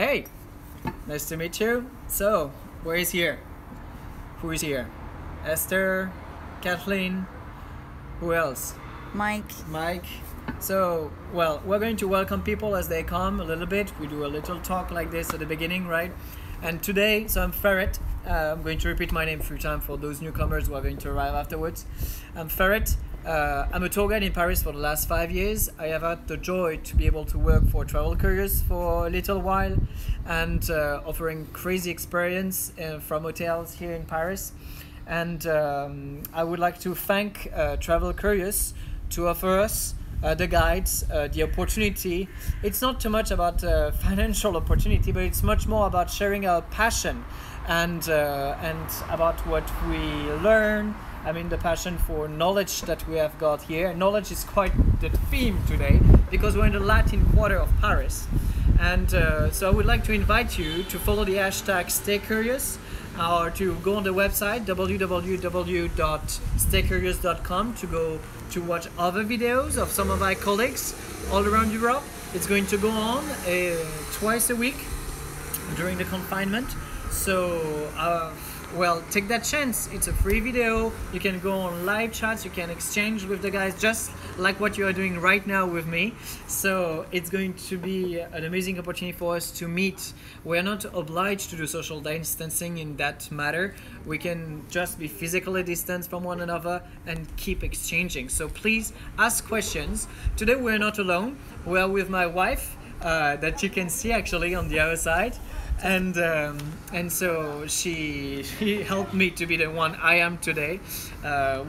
Hey, nice to meet you. So, where is here? Who is here? Esther, Kathleen, who else? Mike. So, well, we're going to welcome people as they come a little bit. We do a little talk like this at the beginning, right? And today, so I'm Ferret. I'm going to repeat my name 3 times for those newcomers who are going to arrive afterwards. I'm Ferret. I'm a tour guide in Paris for the last 5 years. I have had the joy to be able to work for Travel Curious for a little while and offering crazy experience from hotels here in Paris. And I would like to thank Travel Curious to offer us the guides, the opportunity. It's not too much about financial opportunity, but it's much more about sharing our passion and about what we learn. I mean, the passion for knowledge that we have got here. Knowledge is quite the theme today because we're in the Latin Quarter of Paris. And so I would like to invite you to follow the hashtag Stay Curious or to go on the website www.staycurious.com to go to watch other videos of some of my colleagues all around Europe. It's going to go on twice a week during the confinement. So, well, take that chance. It's a free video. You can go on live chats. You can exchange with the guys just like what you are doing right now with me. So it's going to be an amazing opportunity for us to meet. We are not obliged to do social distancing in that matter. We can just be physically distanced from one another and keep exchanging. So please ask questions. Today we're not alone. We are with my wife that you can see actually on the other side. And so she helped me to be the one I am today.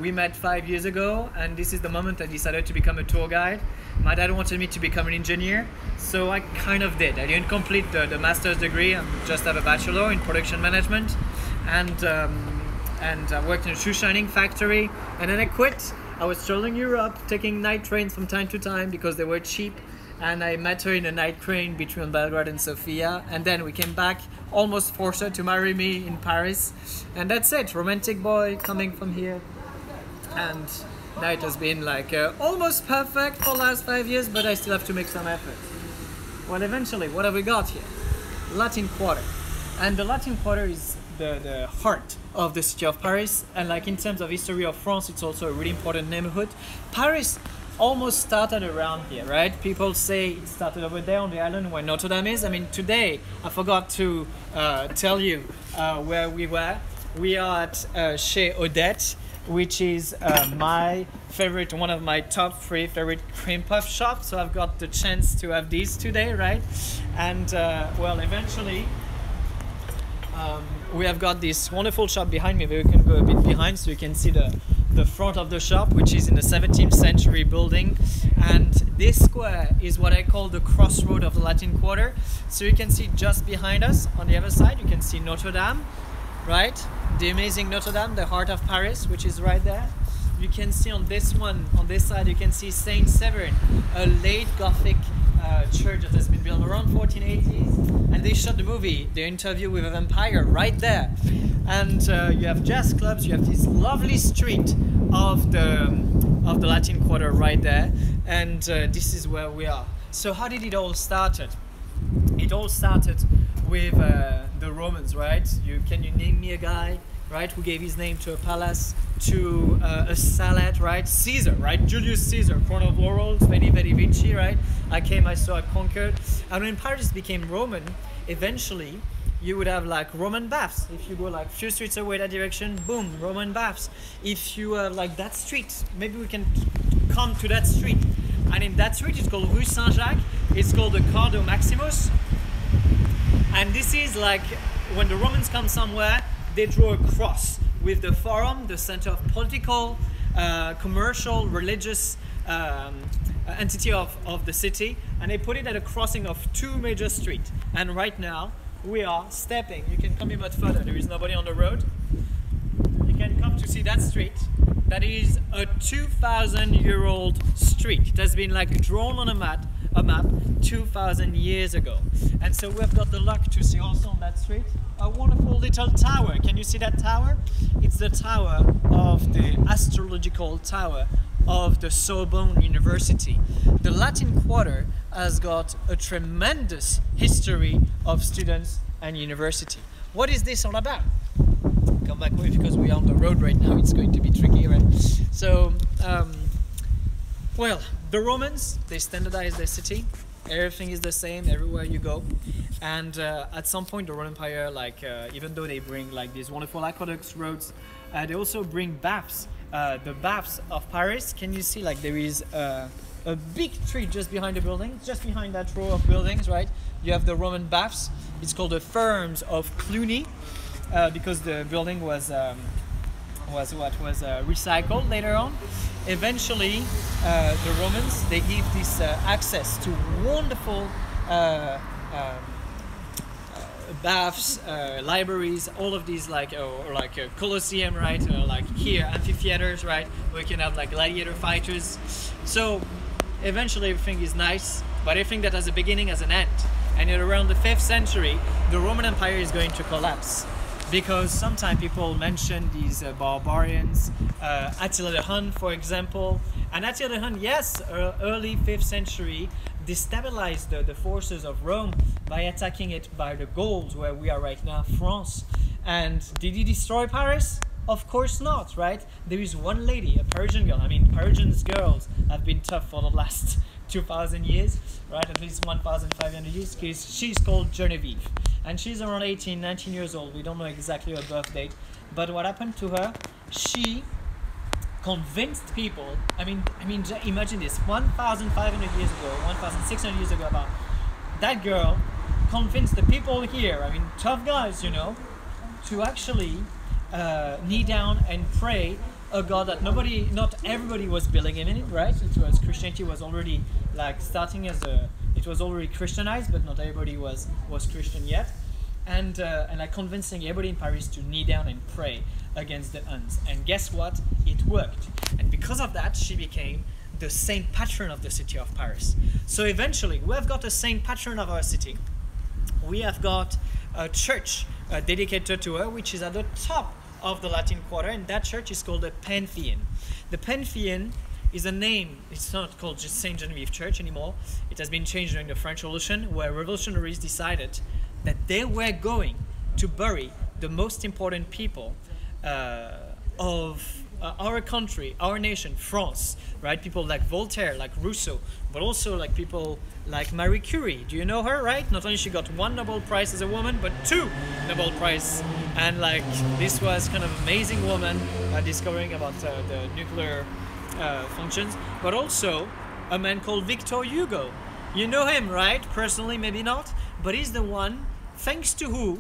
We met 5 years ago, and this is the moment I decided to become a tour guide. My dad wanted me to become an engineer, so I kind of did. I didn't complete the master's degree. I just have a bachelor in production management, and I worked in a shoe shining factory, and then I quit. I was traveling Europe, taking night trains from time to time because they were cheap. And I met her in a night train between Belgrade and Sofia, and then we came back, almost forced her to marry me in Paris, and that's it. Romantic boy coming from here, and now it has been like almost perfect for the last 5 years, but I still have to make some effort. Well, eventually, what have we got here? Latin Quarter, and the Latin Quarter is the heart of the city of Paris, and like in terms of history of France, it's also a really important neighborhood. Paris almost started around here, right? People say it started over there on the island where Notre Dame is. I mean, today I forgot to tell you where we were. We are at Chez Odette, which is my favorite, one of my top 3 favorite cream puff shops. So I've got the chance to have these today, right? And well, eventually we have got this wonderful shop behind me. Maybe we can go a bit behind so you can see the front of the shop, which is in the 17th century building, and this square is what I call the crossroad of the Latin Quarter. So you can see just behind us on the other side, you can see Notre Dame, right? The amazing Notre Dame, the heart of Paris, which is right there. You can see on this one, on this side, you can see Saint Severin, a late Gothic church that has been built around 1480s, and they shot the movie The Interview with a Vampire right there. And you have jazz clubs, you have this lovely street of the Latin Quarter right there, and this is where we are. So how did it all started? It all started with the Romans, right? Can you name me a guy, right, who gave his name to a palace, to a salad, right? Caesar, right? Julius Caesar, crown of laurels, veni vidi vici, right? I came, I saw, I conquered. And when Paris became Roman, eventually you would have like Roman baths. If you go like few streets away that direction, boom, Roman baths. If you like that street, maybe we can come to that street. And in that street, it's called Rue Saint-Jacques. It's called the Cardo Maximus. And this is like when the Romans come somewhere, they draw a cross with the forum, the center of political, commercial, religious entity of the city. And they put it at a crossing of 2 major streets. And right now, we are stepping. You can come a bit further. There is nobody on the road. You can come to see that street. That is a 2,000-year-old street. It has been like drawn on a map 2,000 years ago. And so we've got the luck to see also on that street a wonderful little tower. Can you see that tower? It's the tower of the astrological tower of the Sorbonne University. The Latin Quarter has got a tremendous history of students and university. What is this all about? Come back with, because we are on the road right now, it's going to be tricky, right? So, well, the Romans, they standardized their city. Everything is the same everywhere you go, and at some point the Roman Empire, like even though they bring like these wonderful aqueducts, roads, they also bring baths. The baths of Paris. Can you see like there is a big tree just behind the building, just behind that row of buildings, right? You have the Roman baths. It's called the Therms of Cluny because the building was recycled later on. Eventually, the Romans, they give this access to wonderful baths, libraries, all of these like a Colosseum, right? Like here, amphitheaters, right? We can have like gladiator fighters. So eventually everything is nice, but everything that has a beginning has an end. And at around the 5th century, the Roman Empire is going to collapse. Because sometimes people mention these barbarians, Attila the Hun, for example. And Attila the Hun, yes, early 5th century, destabilized the forces of Rome by attacking it by the Gauls, where we are right now, France. And did he destroy Paris? Of course not, right? There is one lady, a Parisian girl. I mean, Parisian girls have been tough for the last 2,000 years, right? At least 1,500 years, because she's called Genevieve. And she's around 18, 19 years old. We don't know exactly her birth date. But what happened to her, she convinced people, I mean, imagine this, 1,500 years ago, 1,600 years ago about, that girl convinced the people here, I mean, tough guys, you know, to actually knee down and pray a God that nobody, not everybody was believing in it, right? It was, Christianity was already like starting as a, it was already Christianized, but not everybody was Christian yet, and like convincing everybody in Paris to kneel down and pray against the Huns. And guess what? It worked. And because of that, she became the saint patron of the city of Paris. So eventually, we have got a saint patron of our city. We have got a church dedicated to her, which is at the top of the Latin Quarter, and that church is called the Pantheon. The Pantheon is a name, it's not called just St. Genevieve Church anymore. It has been changed during the French Revolution, where revolutionaries decided that they were going to bury the most important people of our country, our nation, France, right? People like Voltaire, like Rousseau, but also like people like Marie Curie. Do you know her, right? Not only she got 1 Nobel Prize as a woman, but 2 Nobel Prize. And like, this was kind of amazing woman discovering about the nuclear functions, but also a man called Victor Hugo. You know him, right? Personally, maybe not, but he's the one thanks to who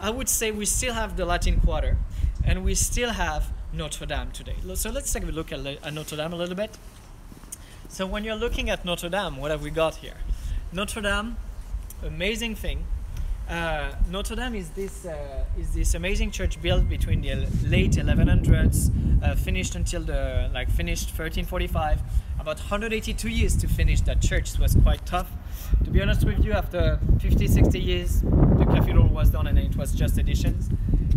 I would say we still have the Latin Quarter and we still have Notre Dame today. So let's take a look at Notre Dame a little bit. So when you're looking at Notre Dame, what have we got here? Notre Dame, amazing thing. Notre Dame is this amazing church built between the late 1100s, finished until the finished 1345. About 182 years to finish that church. It was quite tough. To be honest with you, after 50, 60 years, the cathedral was done and it was just additions.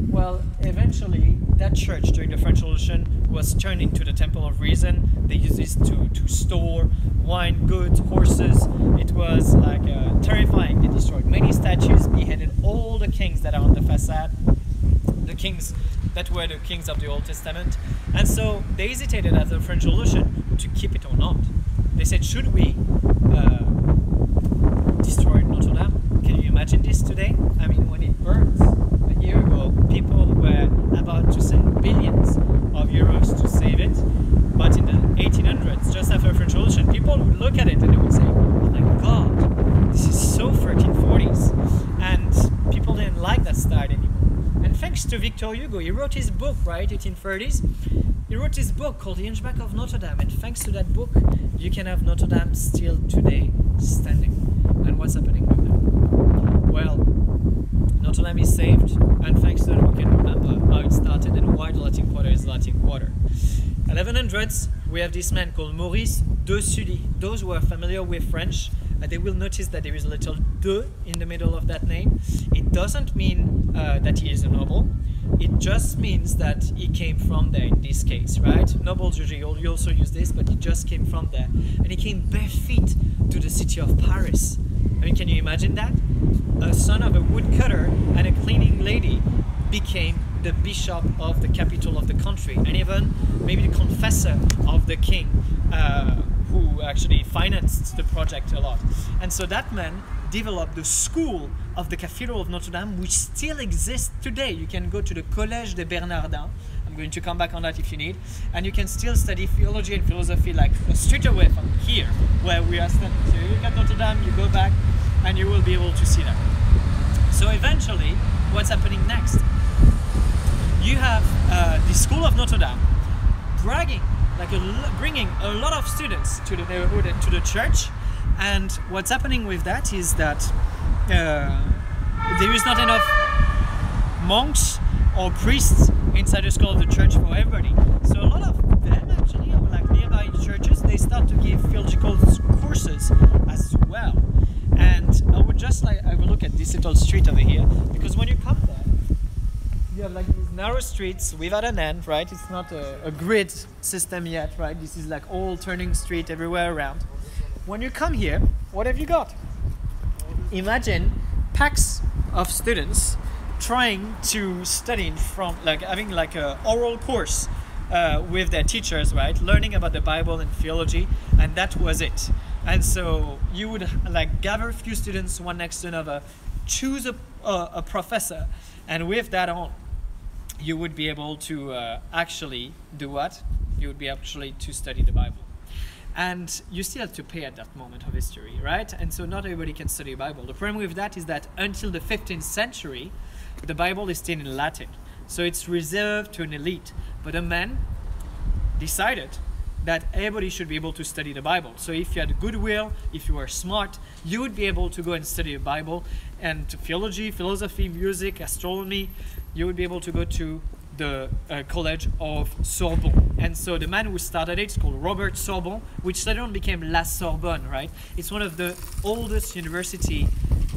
Well, eventually, that church during the French Revolution was turned into the Temple of Reason. They used this to store wine, goods, horses. It was like terrifying. They destroyed many statues, beheaded all the kings that are on the facade, the kings that were the kings of the Old Testament. And so they hesitated after the French Revolution to keep it or not. They said, should we destroy Notre Dame? Can you imagine this today? I mean, when it burns, year ago, people were about to send billions of euros to save it, but in the 1800s, just after the French Revolution, people would look at it and they would say, oh my God, this is so 1340s, and people didn't like that style anymore. And thanks to Victor Hugo, he wrote his book, right, 1830s, he wrote his book called The Hunchback of Notre Dame, and thanks to that book, you can have Notre Dame still today standing. And what's happening with that? Well, Notre Dame is saved, and thanks to that we can remember how it started and why the Latin Quarter is Latin Quarter. 1100s, we have this man called Maurice de Sully. Those who are familiar with French, they will notice that there is a little de in the middle of that name. It doesn't mean that he is a noble. It just means that he came from there in this case, right? Nobles usually also use this, but he just came from there. And he came barefoot to the city of Paris. I mean, can you imagine that? A son of a woodcutter and a cleaning lady became the bishop of the capital of the country, and even maybe the confessor of the king, who actually financed the project a lot. And so that man developed the school of the Cathedral of Notre Dame, which still exists today. You can go to the Collège des Bernardins. I'm going to come back on that if you need. And you can still study theology and philosophy like a street away from here, where we are standing. So you look at Notre Dame, you go back, and you will be able to see that. So eventually, what's happening next? You have the School of Notre Dame bragging, like bringing a lot of students to the neighborhood and to the church. And what's happening with that is that there is not enough monks or priests inside the school of the church for everybody. So a lot of them actually, or like nearby churches, they start to give theological courses as well. And I would just like have a look at this little street over here, because when you come there, you have like these narrow streets without an end, right? It's not a grid system yet, right? This is like all turning street everywhere around. When you come here, what have you got? Imagine packs of students trying to study in front, like having like an oral course with their teachers, right? Learning about the Bible and theology, and that was it. And so you would like gather a few students one next to another, choose a professor, and with that on, you would be able to actually do what? You would be actually to study the Bible. And you still have to pay at that moment of history, right? And so not everybody can study the Bible. The problem with that is that until the 15th century, the Bible is still in Latin. So it's reserved to an elite. But a man decided that everybody should be able to study the Bible. So if you had goodwill, if you were smart, you would be able to go and study the Bible and theology, philosophy, music, astronomy. You would be able to go to the College of Sorbonne. And so the man who started it is called Robert Sorbonne, which later on became La Sorbonne, right? It's one of the oldest university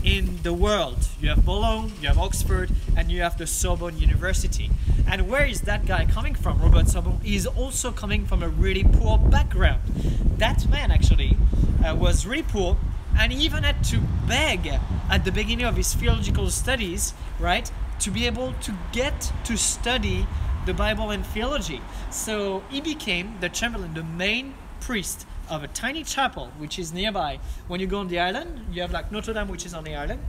in the world. You have Bologna, you have Oxford, and you have the Sorbonne University. And where is that guy coming from? Robert Sorbonne is also coming from a really poor background. That man actually was really poor, and he even had to beg at the beginning of his theological studies, right, to be able to get to study the Bible and theology. So he became the chamberlain, the main priest of a tiny chapel which is nearby. When you go on the island, you have like Notre Dame, which is on the island,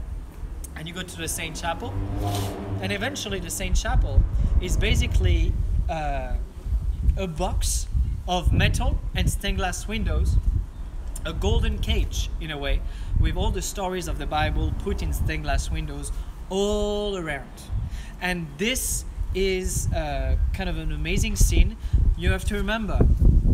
and you go to the Sainte-Chapelle, and eventually the Sainte-Chapelle is basically a box of metal and stained glass windows, a golden cage in a way, with all the stories of the Bible put in stained glass windows all around. And this is kind of an amazing scene. You have to remember,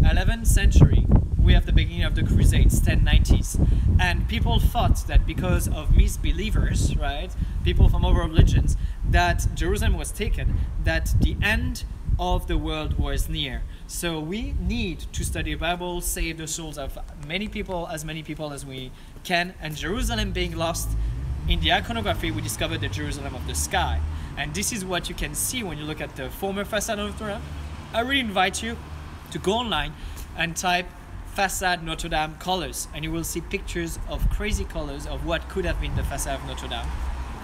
11th century, we have the beginning of the Crusades, 1090s, and people thought that because of misbelievers, right, people from other religions, that Jerusalem was taken, that the end of the world was near. So we need to study the Bible, save the souls of many people as we can, and Jerusalem being lost, in the iconography, we discovered the Jerusalem of the sky. And this is what you can see when you look at the former facade of Notre Dame. I really invite you to go online and type facade Notre Dame colors, and you will see pictures of crazy colors of what could have been the facade of Notre Dame.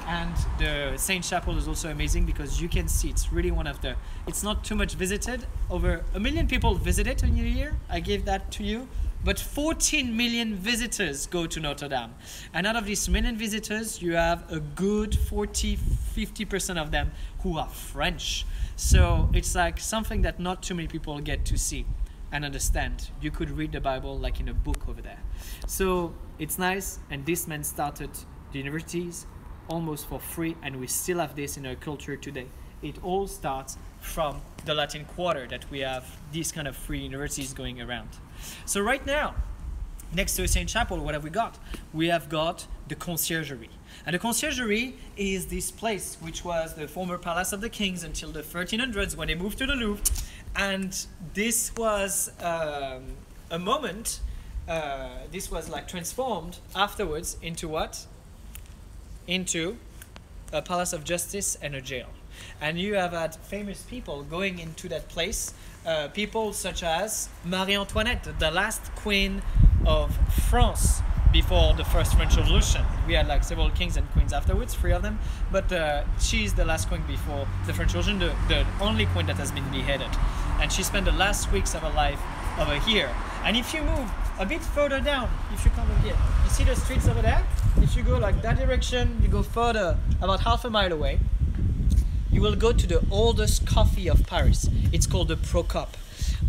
And the Sainte-Chapelle is also amazing because you can see it's really one of the, it's not too much visited. Over 1 million people visit it in a year. I give that to you. But 14 million visitors go to Notre Dame. And out of these million visitors, you have a good 40–50% of them who are French. So it's like something that not too many people get to see and understand. You could read the Bible like in a book over there. So it's nice, and this man started the universities almost for free, and we still have this in our culture today. It all starts from the Latin Quarter, that we have these kind of free universities going around. So right now, next to Sainte-Chapelle, what have we got? We have got the Conciergerie. And the Conciergerie is this place which was the former Palace of the Kings until the 1300s when they moved to the Louvre. And this was a moment this was like transformed afterwards into what? Into a palace of justice and a jail. And you have had famous people going into that place, people such as Marie Antoinette, the last queen of France before the first French Revolution. We had like several kings and queens afterwards, three of them, but she's the last queen before the French Revolution, the only queen that has been beheaded. And she spent the last weeks of her life over here. And if you move a bit further down, if you come here, you see the streets over there? If you go like that direction, you go further, about half a mile away, you will go to the oldest coffee of Paris. It's called the Procope.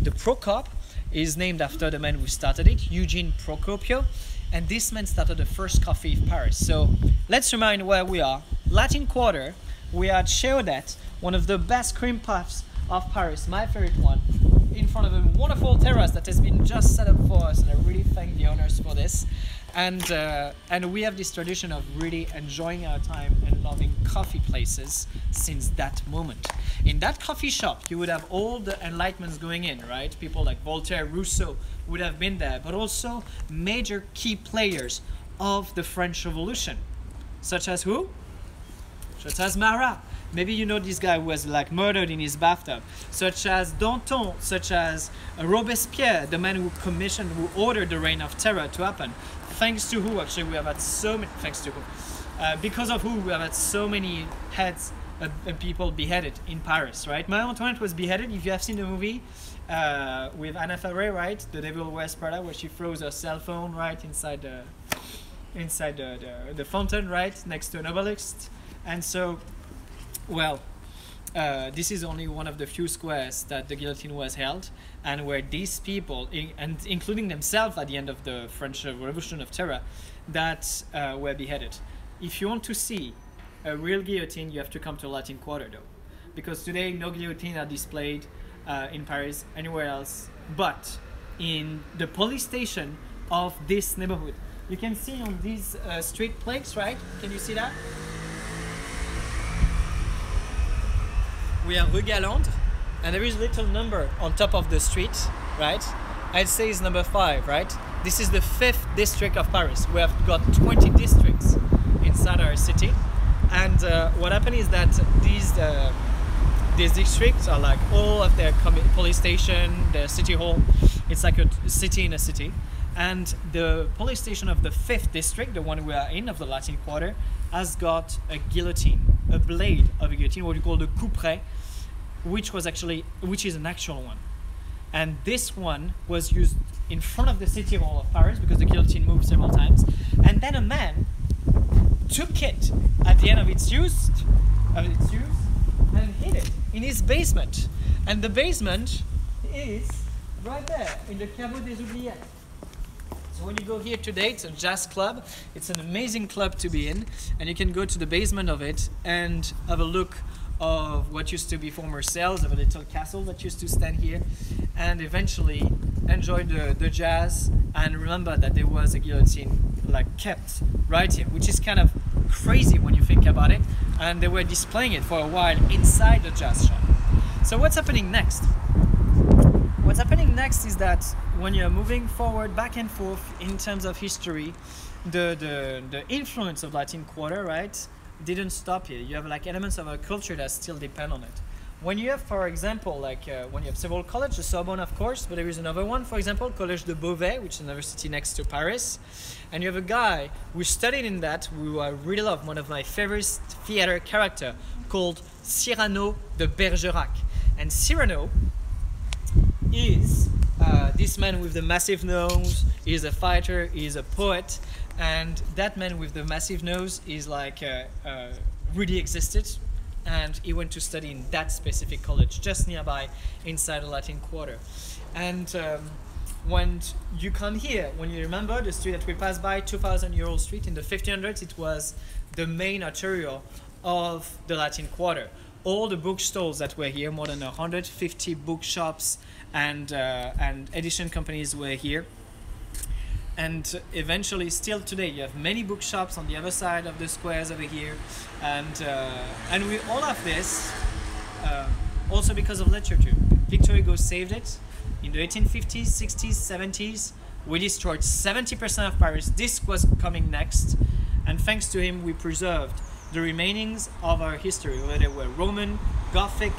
The Procope is named after the man who started it, Eugene Procopio, and this man started the first coffee of Paris. So let's remind where we are. Latin Quarter, we are at Chez Odette, one of the best cream puffs of Paris, my favorite one, in front of a wonderful terrace that has been just set up for us, and I really thank the owners for this. And we have this tradition of really enjoying our time and loving coffee places since that moment. In that coffee shop, you would have all the enlightenments going in, right? People like Voltaire, Rousseau would have been there, but also major key players of the French Revolution, such as who? Such as Marat. Maybe you know this guy who was like murdered in his bathtub, such as Danton, such as Robespierre, the man who commissioned, who ordered the Reign of Terror to happen. Thanks to who, actually, we have had so many, thanks to who, because of who we have had so many heads and people beheaded in Paris, right? Marie Antoinette was beheaded, if you have seen the movie with Anna Fabre, right? The Devil Wears Prada, where she throws her cell phone right inside the fountain, right? Next to an obelisk. And so, well, this is only one of the few squares that the guillotine was held, and where these people, including themselves at the end of the French Revolution of Terror, that were beheaded. If you want to see a real guillotine, you have to come to Latin Quarter, though, because today no guillotines are displayed in Paris, anywhere else, but in the police station of this neighborhood. You can see on these street plaques, right? Can you see that? We are Rue Gallandre, and there is little number on top of the street, right? I'd say it's number 5, right? This is the 5th district of Paris. We have got 20 districts inside our city, and what happened is that these districts are like all of their police station, their city hall. It's like a city in a city, and the police station of the 5th district, the one we are in, of the Latin Quarter, has got a guillotine. A blade of a guillotine, what we call the couperet, which is an actual one, and this one was used in front of the city hall of Paris because the guillotine moved several times, and then a man took it at the end of its use, and hid it in his basement, and the basement is right there in the Caveau des Oubliettes. So when you go here today, it's a jazz club. It's an amazing club to be in, and you can go to the basement of it and have a look of what used to be former cells of a little castle that used to stand here, and eventually enjoy the jazz and remember that there was a guillotine like kept right here, which is kind of crazy when you think about it, and they were displaying it for a while inside the jazz shop. So what's happening next? What's happening next is that when you're moving forward, back and forth in terms of history, the influence of Latin Quarter, right, didn't stop here. You have like elements of our culture that still depend on it. When you have, for example, like when you have several colleges, the Sorbonne, of course, but there is another one, for example, Collège de Beauvais, which is another city next to Paris, and you have a guy who studied in that, who I really love, one of my favorite theater character, called Cyrano de Bergerac. And Cyrano is this man with the massive nose, is a fighter, is a poet, and that man with the massive nose is like really existed, and he went to study in that specific college just nearby inside the Latin Quarter. And when you come here, when you remember the street that we passed by, 2,000-year-old street, in the 1500s it was the main arterial of the Latin Quarter. All the bookstores that were here, more than 150 bookshops and edition companies were here. And eventually, still today, you have many bookshops on the other side of the squares over here. And we all have this also because of literature. Victor Hugo saved it in the 1850s, 60s, 70s. We destroyed 70% of Paris. This was coming next, and thanks to him we preserved the remainings of our history, whether they were Roman, Gothic,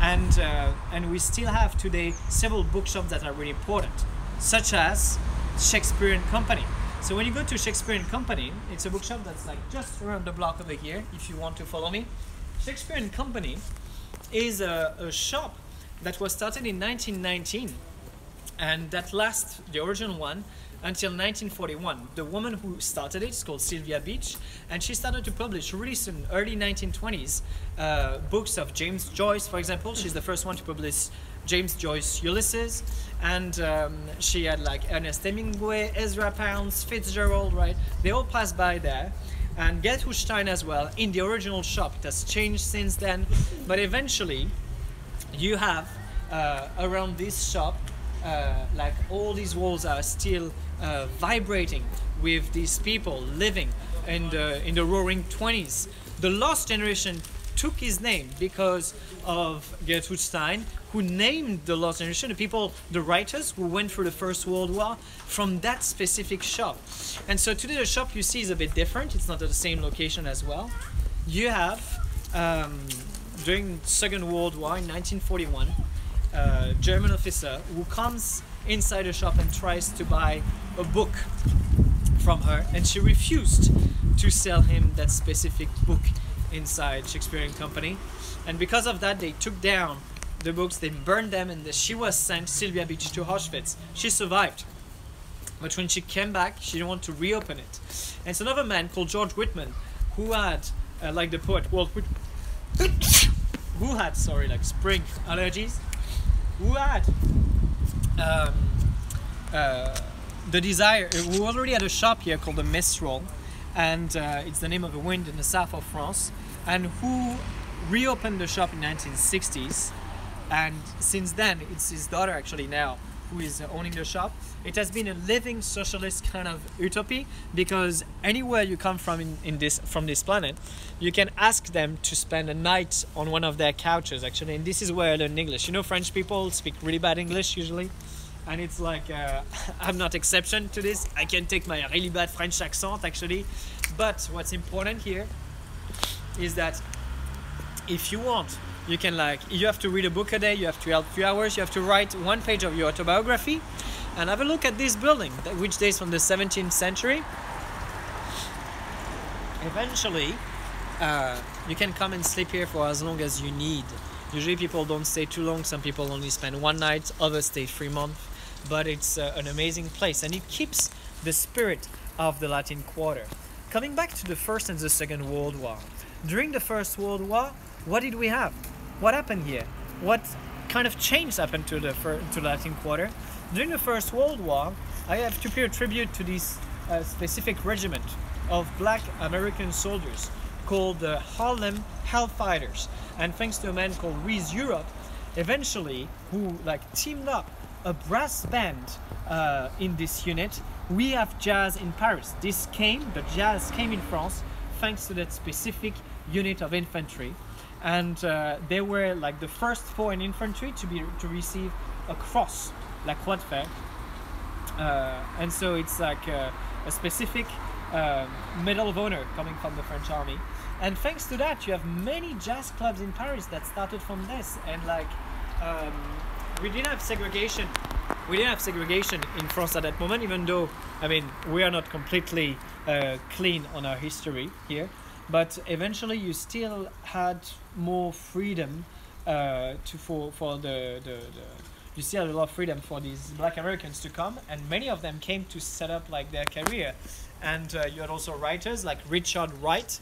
and we still have today several bookshops that are really important, such as Shakespeare and Company. So when you go to Shakespeare and Company, it's a bookshop that's like just around the block over here, if you want to follow me. Shakespeare and Company is a shop that was started in 1919, and that lasts, the original one, until 1941. The woman who started it is called Sylvia Beach, and she started to publish really soon, early 1920s, books of James Joyce, for example. She's the first one to publish James Joyce Ulysses, and she had like Ernest Hemingway, Ezra Pound, Fitzgerald, right? They all passed by there, and Gertrude Stein as well, in the original shop. It has changed since then, but eventually you have around this shop like all these walls are still vibrating with these people living in the roaring 20s. The lost generation took his name because of Gertrude Stein, who named the lost generation, the people, the writers who went through the First World War, from that specific shop. And so today the shop you see is a bit different. It's not at the same location as well. You have, during the Second World War in 1941, a German officer who comes inside the shop and tries to buy a book from her, and she refused to sell him that specific book inside Shakespeare and Company, and because of that they took down the books, they burned them, and she was sent, Sylvia Beach, to Auschwitz. She survived, but when she came back she didn't want to reopen it. And it's another man called George Whitman who had, like the poet Walt Whitman, who had, sorry, like spring allergies, who had the desire, we already had a shop here called the Mistral, and it's the name of a wind in the south of France, and who reopened the shop in 1960s, and since then it's his daughter actually now who is owning the shop. It has been a living socialist kind of utopia, because anywhere you come from from this planet, you can ask them to spend a night on one of their couches actually, and this is where I learned English. You know, French people speak really bad English usually, and it's like, I'm not exception to this. I can take my really bad French accent actually, but what's important here is that if you want, you can, like, you have to read a book a day, you have to help a few hours, you have to write one page of your autobiography, and have a look at this building, which dates from the 17th century. Eventually, you can come and sleep here for as long as you need. Usually people don't stay too long, some people only spend one night, others stay 3 months, but it's an amazing place, and it keeps the spirit of the Latin Quarter. Coming back to the First and the Second World War. During the First World War, what did we have? What happened here? What kind of change happened to the Latin Quarter? During the First World War, I have to pay a tribute to this specific regiment of black American soldiers called the Harlem Hellfighters, and thanks to a man called Reese Europe, eventually, who like teamed up a brass band in this unit, we have jazz in Paris. The jazz came in France thanks to that specific unit of infantry, and they were like the first foreign infantry to receive a cross, la Croix de Fer, and so it's like a specific Medal of Honor coming from the French army. And thanks to that, you have many jazz clubs in Paris that started from this. And like, we didn't have segregation. We didn't have segregation in France at that moment, even though, I mean, we are not completely clean on our history here. But eventually, you still had more freedom you still had a lot of freedom for these black Americans to come, and many of them came to set up like their career. And you had also writers like Richard Wright.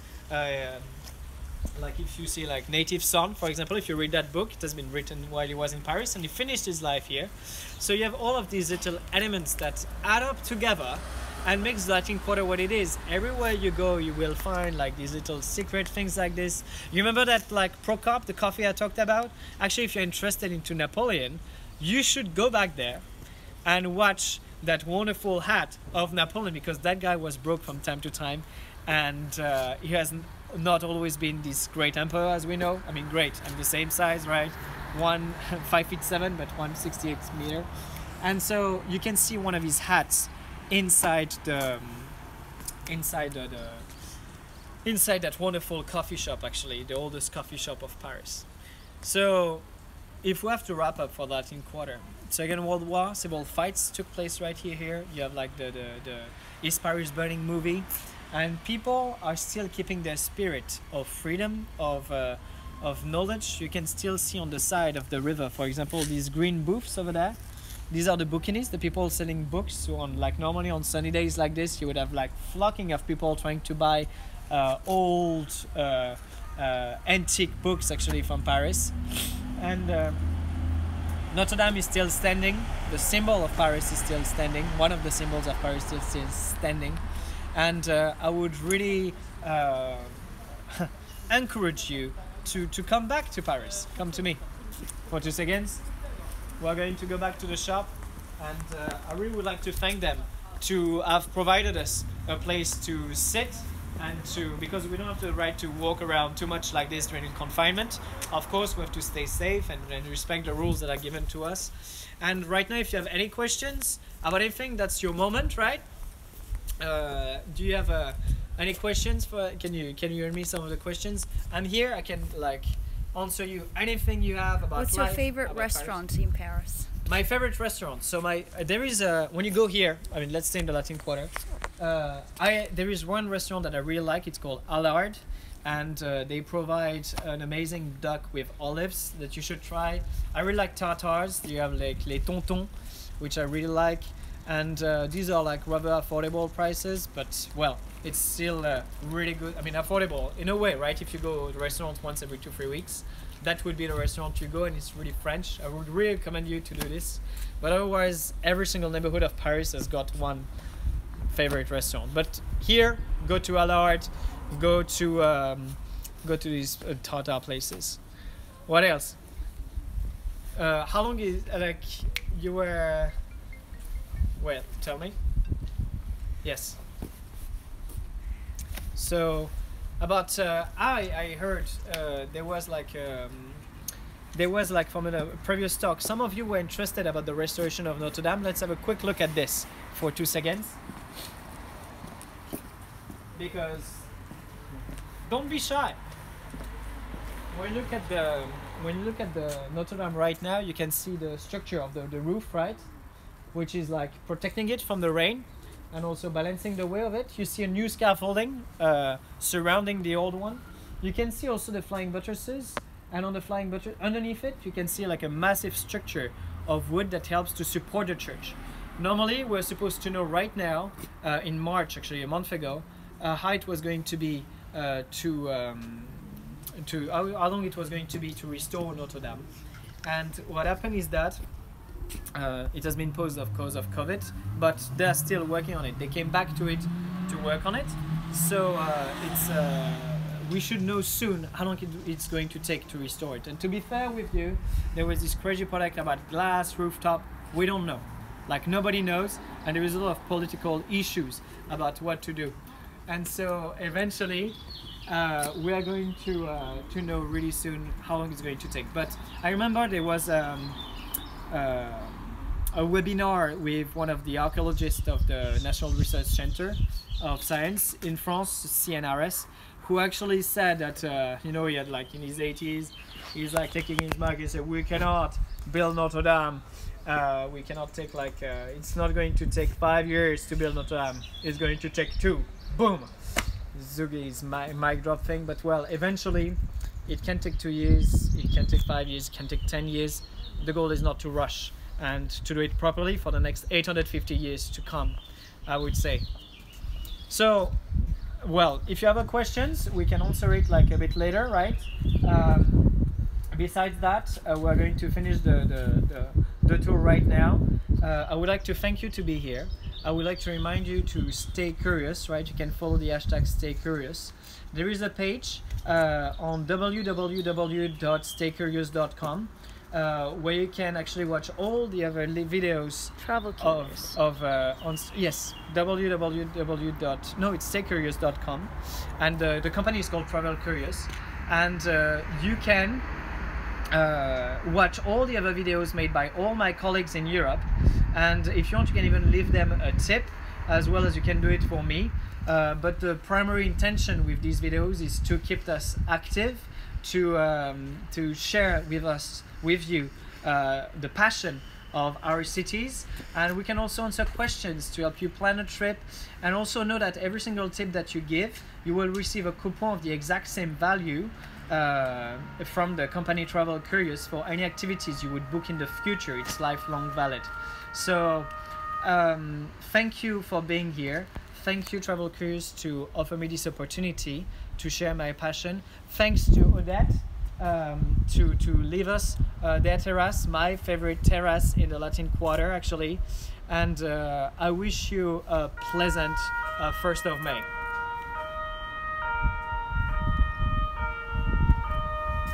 Like if you see like Native Son, for example, if you read that book, it has been written while he was in Paris, and he finished his life here. So you have all of these little elements that add up together and makes the Latin Quarter what it is. Everywhere you go, you will find like these little secret things like this. You remember that like Procope, the coffee I talked about? Actually, if you're interested into Napoleon, you should go back there and watch that wonderful hat of Napoleon, because that guy was broke from time to time, and he has not always been this great emperor as we know. I mean, great, I'm the same size, right? 1 5 feet 7, but 168 meter. And so you can see one of his hats inside that wonderful coffee shop, actually, the oldest coffee shop of Paris. So if we have to wrap up for Latin Quarter, Second World War, civil fights took place right here. You have like the Is Paris Burning movie, and people are still keeping their spirit of freedom, of knowledge. You can still see on the side of the river, for example, these green booths over there. These are the bouquinistes, the people selling books. So on, like, normally on sunny days like this, you would have like flocking of people trying to buy old antique books, actually, from Paris. And Notre Dame is still standing. The symbol of Paris is still standing. One of the symbols of Paris is still standing. And I would really encourage you to come back to Paris. Come to me for 2 seconds. We're going to go back to the shop, and I really would like to thank them to have provided us a place to sit, and to, because we don't have the right to walk around too much like this during confinement. Of course, we have to stay safe and respect the rules that are given to us. And right now, if you have any questions about anything, that's your moment, right? Do you have any questions? Can you hear me? Some of the questions. I'm here. I can like answer you anything you have about life. What's your favorite restaurant in Paris? My favorite restaurant. So my there is a, when you go here, I mean, let's stay in the Latin Quarter. There is one restaurant that I really like. It's called Allard, and they provide an amazing duck with olives that you should try. I really like tartars. You have like les tontons, which I really like, and these are like rather affordable prices, but well, it's still really good. I mean, affordable in a way, right? If you go to the restaurant once every 2-3 weeks, that would be the restaurant you go, and it's really French. I would really recommend you to do this. But otherwise, every single neighborhood of Paris has got one favorite restaurant. But here, go to Allard, go to these tartar places. What else? How long is like you were? Well, tell me. Yes. So, about I heard there was like from a previous talk, some of you were interested about the restoration of Notre Dame. Let's have a quick look at this for 2 seconds, because don't be shy. When you look at the Notre Dame right now, you can see the structure of the roof, right, which is like protecting it from the rain, and also balancing the weight of it. You see a new scaffolding surrounding the old one. You can see also the flying buttresses, and on the flying buttress, underneath it, you can see like a massive structure of wood that helps to support the church. Normally, we're supposed to know right now, in March, actually a month ago, height was going to be how long it was going to be to restore Notre Dame. And what happened is that it has been paused because of COVID, but they're still working on it. They came back to it to work on it. So we should know soon how long it's going to take to restore it. And to be fair with you, there was this crazy project about glass rooftop. We don't know, like nobody knows, and there is a lot of political issues about what to do. And so eventually we are going to know really soon how long it's going to take. But I remember there was a webinar with one of the archaeologists of the National Research Center of Science in France, CNRS, who actually said that, you know, he had like in his 80s, he's like taking his mug, he said, we cannot build Notre Dame. We cannot take like, it's not going to take 5 years to build Notre Dame. It's going to take 2. Boom. Zugi's mic drop thing. But well, eventually it can take 2 years, it can take 5 years, it can take 10 years. The goal is not to rush, and to do it properly for the next 850 years to come, I would say. So, well, if you have questions, we can answer it like a bit later, right? Besides that, we're going to finish the tour right now. I would like to thank you to be here. I would like to remind you to stay curious, right? You can follow the hashtag Stay Curious. There is a page on www.travelcurious.com. Where you can actually watch all the other videos Travel Curious it's travelcurious.com, and the company is called Travel Curious, and you can watch all the other videos made by all my colleagues in Europe, And if you want, you can even leave them a tip, as well as you can do it for me. But the primary intention with these videos is to keep us active, to share with us, with you, the passion of our cities, and we can also answer questions to help you plan a trip. And also know that every single tip that you give, you will receive a coupon of the exact same value from the company Travel Curious for any activities you would book in the future. It's lifelong valid. So thank you for being here. Thank you, Travel Curious, to offer me this opportunity to share my passion. Thanks to Odette to leave us their terrace, my favorite terrace in the Latin Quarter, actually. And I wish you a pleasant 1st of May.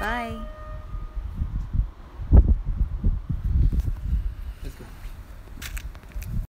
Bye.